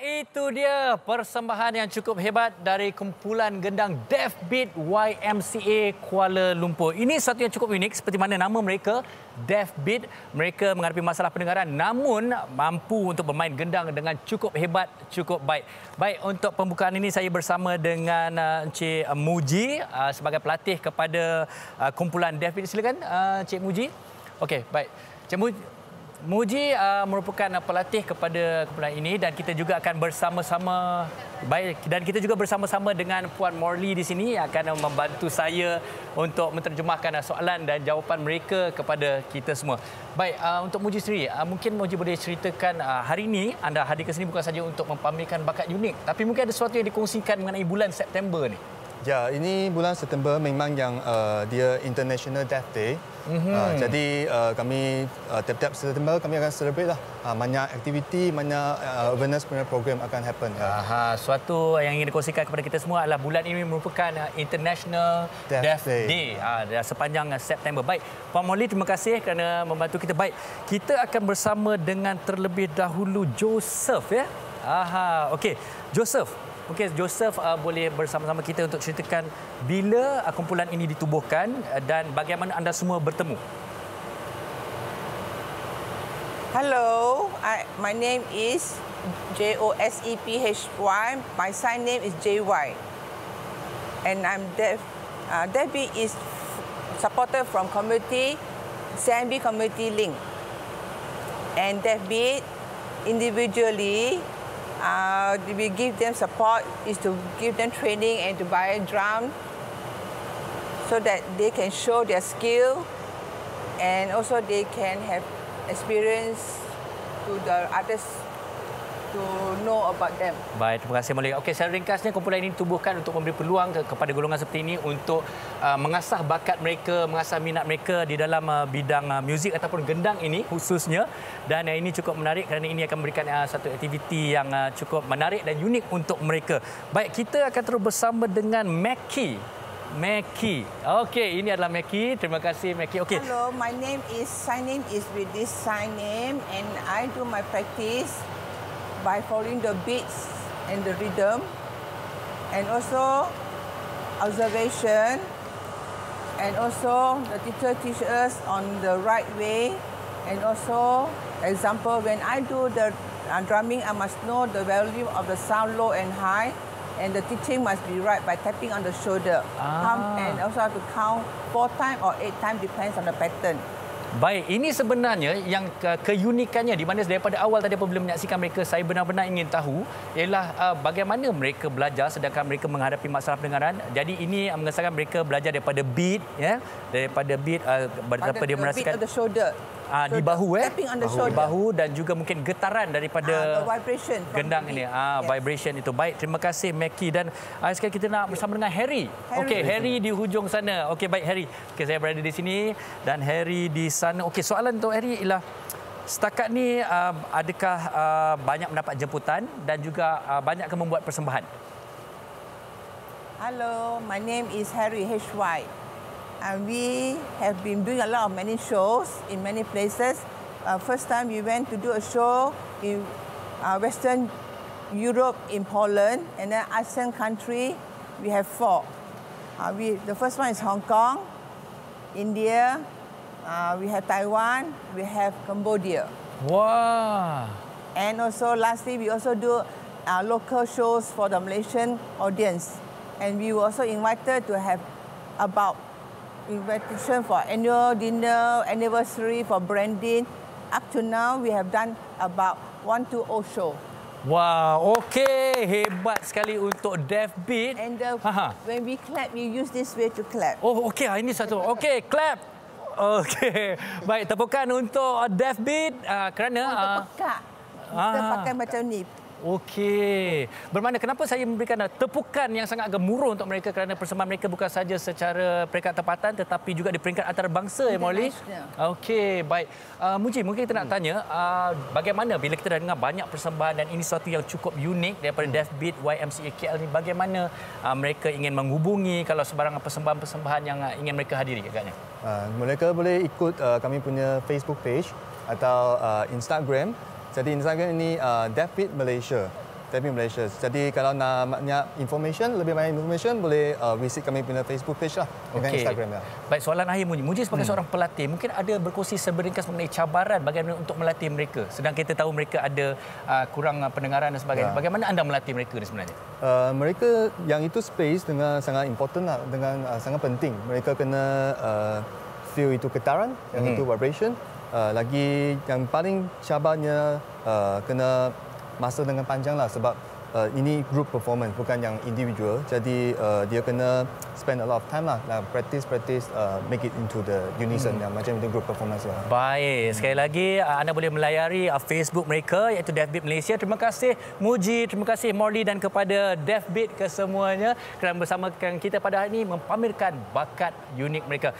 itu dia persembahan yang cukup hebat dari kumpulan gendang DeafBeat YMCA Kuala Lumpur. Ini satu yang cukup unik seperti mana nama mereka DeafBeat. Mereka menghadapi masalah pendengaran namun mampu untuk bermain gendang dengan cukup hebat, cukup baik. Baik, untuk pembukaan ini saya bersama dengan Encik Muji sebagai pelatih kepada kumpulan DeafBeat. Silakan Encik Muji. Okey, baik. Encik Muji merupakan pelatih kepada kumpulan ini dan kita juga akan bersama-sama dengan Puan Morley di sini yang akan membantu saya untuk menterjemahkan soalan dan jawapan mereka kepada kita semua. Baik, untuk Muji sendiri, mungkin Muji boleh ceritakan hari ini anda hadir ke sini bukan saja untuk mempamerkan bakat unik tapi mungkin ada sesuatu yang dikongsikan mengenai bulan September ni. Ya, ini bulan September memang yang dia International Deaf Day. Jadi kami tiap-tiap September kami akan celebrate lah. Banyak aktiviti, banyak awareness punya program akan happen. Suatu yang ingin dikongsikan kepada kita semua adalah bulan ini merupakan International Deaf Day. Sepanjang September. Baik, Puan Morley, terima kasih kerana membantu kita. Baik, kita akan bersama dengan terlebih dahulu Joseph ya. Okey, Joseph. Okey, Joseph boleh bersama-sama kita untuk ceritakan bila kumpulan ini ditubuhkan dan bagaimana anda semua bertemu. Hello, my name is Josephy. My sign name is JY. And I'm Deaf. DeafBeat is supported from community, CNB Community Link. And DeafBeat individually, we give them support, is to give them training and to buy a drum so that they can show their skill and also they can have experience to the others to know about them. Baik, terima kasih Molly. Okey, secara ringkasnya kumpulan ini ditubuhkan untuk memberi peluang kepada golongan seperti ini untuk mengasah bakat mereka, mengasah minat mereka di dalam bidang muzik ataupun gendang ini khususnya. Dan ini cukup menarik kerana ini akan memberikan satu aktiviti yang cukup menarik dan unik untuk mereka. Baik, kita akan terus bersama dengan Mackie. Okey, ini adalah Mackie. Terima kasih Mackie. Okey. Hello, my name is with this sign name and I do my practice by following the beats and the rhythm, and also observation, and also the teacher teaches us on the right way, and also, example, when I do the drumming, I must know the volume of the sound low and high, and the teaching must be right by tapping on the shoulder. And also have to count 4 times or 8 times, depends on the pattern. Baik, ini sebenarnya yang keunikannya di mana daripada awal tadi apabila menyaksikan mereka, saya benar-benar ingin tahu ialah bagaimana mereka belajar sedangkan mereka menghadapi masalah pendengaran. Jadi ini mengesahkan mereka belajar daripada beat, ya, daripada beat daripada merasakan di bahu di bahu dan juga mungkin getaran daripada gendang ini. Vibration itu. Baik, terima kasih Mackie dan sekarang kita nak bersama dengan Harry. Okey, Harry di hujung sana. Okey, baik Harry. Okey, saya berada di sini dan Harry di sana. Okey, soalan untuk Harry ialah setakat ni adakah banyak mendapat jemputan dan juga banyak membuat persembahan? Hello, my name is Harry HY. And we have been doing a lot of many shows in many places. First time we went to do a show in Western Europe in Poland, and then ASEAN country we have 4. The first one is Hong Kong, India, we have Taiwan, we have Cambodia. Wow! And also lastly we also do local shows for the Malaysian audience, and we were also invited to have about invitation for annual dinner, anniversary for branding. Up to now, we have done about 120 show. Wow, okay, hebat sekali untuk DeafBeat. And when we clap, we use this way to clap. Oh, okay, ini satu. Okay, clap. Okay, baik, tepukan untuk DeafBeat kerana. Untuk pekak, kita pakai macam ni. Okey. Bermakna kenapa saya memberikan tepukan yang sangat gemuruh untuk mereka kerana persembahan mereka bukan saja secara peringkat tempatan tetapi juga di peringkat antarabangsa ya Molly. Okey, baik. Muji, mungkin kita nak tanya bagaimana bila kita dah dengar banyak persembahan dan ini sesuatu yang cukup unik daripada DeafBeat YMCA KL ni, bagaimana mereka ingin menghubungi kalau sebarang persembahan-persembahan yang ingin mereka hadiri agaknya? Mereka boleh ikut kami punya Facebook page atau Instagram. Jadi Instagram ini DeafBeat Malaysia. Tapi Malaysia. Jadi kalau nak information, lebih banyak information boleh visit kami punya Facebook page lah, okay. Instagram lah. Baik, soalan akhir Muji. Muji sebagai seorang pelatih, mungkin ada berkongsi seberingkas mengenai cabaran bagaimana untuk melatih mereka. Sedang kita tahu mereka ada kurang pendengaran dan sebagainya. Ya. Bagaimana anda melatih mereka ni sebenarnya? Mereka yang itu space dengan sangat important lah, dengan sangat penting. Mereka kena feel itu getaran, yang itu vibration. Lagi yang paling cabarnya kena masa dengan panjang lah sebab ini group performance bukan yang individual, jadi dia kena spend a lot of time lah, practice make it into the unison yang macam itu group performance lah. Baik, sekali lagi anda boleh melayari Facebook mereka iaitu DeafBeat Malaysia. Terima kasih Muji, terima kasih Morley dan kepada DeafBeat kesemuanya kerana bersama kita pada hari ini mempamerkan bakat unik mereka.